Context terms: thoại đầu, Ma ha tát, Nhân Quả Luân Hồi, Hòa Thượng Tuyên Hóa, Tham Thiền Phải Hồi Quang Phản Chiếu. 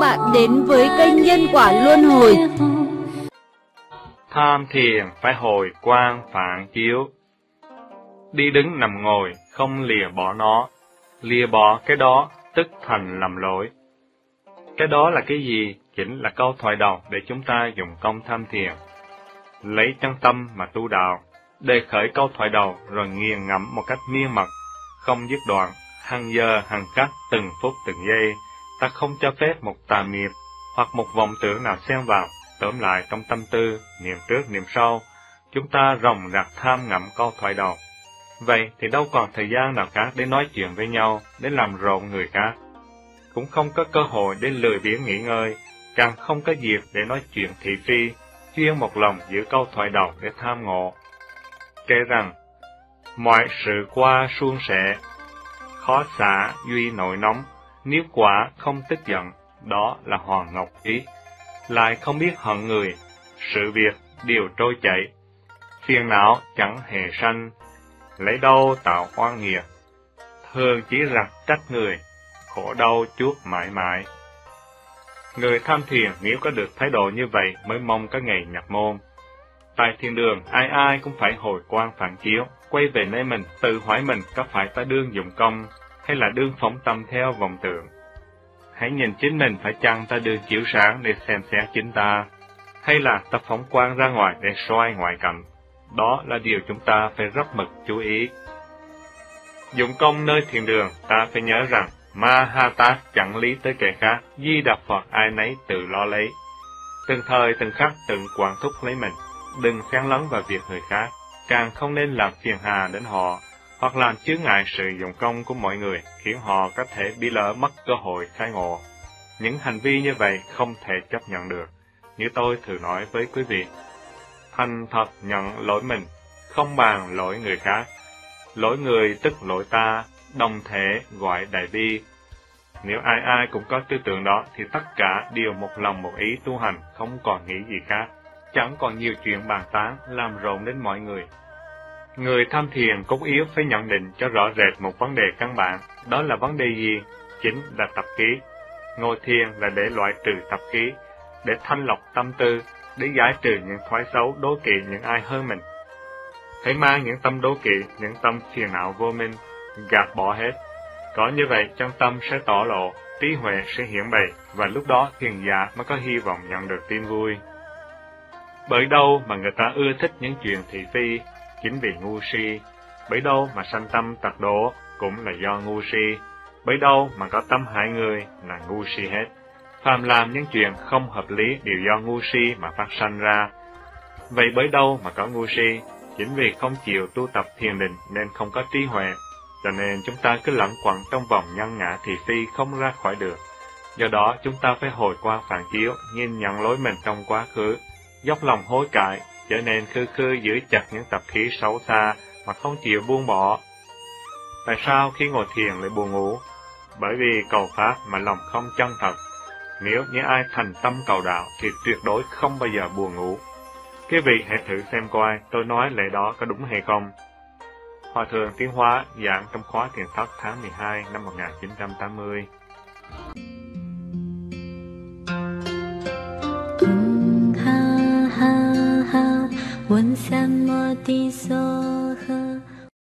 bạn đến với kênh Nhân Quả Luân Hồi. Tham thiền phải hồi quang phản chiếu. Đi đứng nằm ngồi, không lìa bỏ nó. Lìa bỏ cái đó, tức thành lầm lỗi. Cái đó là cái gì? Chính là câu thoại đầu để chúng ta dùng công tham thiền. Lấy chân tâm mà tu đạo, đề khởi câu thoại đầu rồi nghiền ngẫm một cách miên mật, không dứt đoạn, hàng giờ hàng khắc, từng phút từng giây. Ta không cho phép một tà nghiệp hoặc một vọng tưởng nào xen vào. Tóm lại, trong tâm tư, niệm trước niệm sau, chúng ta ròng rạc tham ngẫm câu thoại đầu. Vậy thì đâu còn thời gian nào khác để nói chuyện với nhau, để làm rộn người khác. Cũng không có cơ hội để lười biếng nghỉ ngơi, càng không có dịp để nói chuyện thị phi, chuyên một lòng giữ câu thoại đầu để tham ngộ. Kể rằng, mọi sự qua suôn sẻ, khó xả duy nổi nóng, nếu quả không tức giận, đó là Hoàng Ngọc Ý. Lại không biết hận người, sự việc đều trôi chảy, phiền não chẳng hề sanh, lấy đâu tạo oan nghiệt, thường chỉ rặt trách người, khổ đau chuốc mãi mãi. Người tham thiền nếu có được thái độ như vậy mới mong có ngày nhập môn. Tại thiên đường, ai ai cũng phải hồi quang phản chiếu, quay về nơi mình, tự hỏi mình có phải ta đương dụng công, hay là đương phóng tâm theo vọng tưởng. Hãy nhìn chính mình phải chăng ta đương chiếu sáng để xem xét chính ta, hay là ta phóng quang ra ngoài để soi ngoại cảnh. Đó là điều chúng ta phải rất mực chú ý. Dụng công nơi thiền đường, ta phải nhớ rằng, ma ha tát chẳng lý tới kẻ khác, Di Đà Phật ai nấy tự lo lấy. Từng thời từng khắc tự quản thúc lấy mình, đừng xen lấn vào việc người khác, càng không nên làm phiền hà đến họ, hoặc làm chướng ngại sự dụng công của mọi người, khiến họ có thể bị lỡ mất cơ hội khai ngộ. Những hành vi như vậy không thể chấp nhận được. Như tôi thử nói với quý vị, thành thật nhận lỗi mình, không bàn lỗi người khác. Lỗi người tức lỗi ta, đồng thể gọi đại bi. Nếu ai ai cũng có tư tưởng đó, thì tất cả đều một lòng một ý tu hành, không còn nghĩ gì khác, chẳng còn nhiều chuyện bàn tán, làm rộn đến mọi người. Người tham thiền cốt yếu phải nhận định cho rõ rệt một vấn đề căn bản, đó là vấn đề gì? Chính là tập khí. Ngồi thiền là để loại trừ tập khí, để thanh lọc tâm tư, để giải trừ những thói xấu đố kỵ những ai hơn mình. Hãy mang những tâm đố kỵ, những tâm phiền não vô minh, gạt bỏ hết. Có như vậy, trong tâm sẽ tỏ lộ, trí huệ sẽ hiển bày, và lúc đó thiền giả mới có hy vọng nhận được tin vui. Bởi đâu mà người ta ưa thích những chuyện thị phi? Chính vì ngu si. Bởi đâu mà sanh tâm tật đố? Cũng là do ngu si. Bởi đâu mà có tâm hại người? Là ngu si hết. Phàm làm những chuyện không hợp lý đều do ngu si mà phát sanh ra. Vậy bởi đâu mà có ngu si? Chính vì không chịu tu tập thiền định nên không có trí huệ, cho nên chúng ta cứ lẩn quẩn trong vòng nhân ngã thị phi không ra khỏi được. Do đó chúng ta phải hồi quang phản chiếu, nhìn nhận lỗi mình trong quá khứ, dốc lòng hối cải, trở nên khư khư giữ chặt những tập khí xấu xa mà không chịu buông bỏ. Tại sao khi ngồi thiền lại buồn ngủ? Bởi vì cầu pháp mà lòng không chân thật. Nếu như ai thành tâm cầu đạo thì tuyệt đối không bao giờ buồn ngủ. Quý vị hãy thử xem coi tôi nói lẽ đó có đúng hay không. Hòa thượng Tuyên Hóa giảng trong khóa thiền thất tháng 12 năm 1980.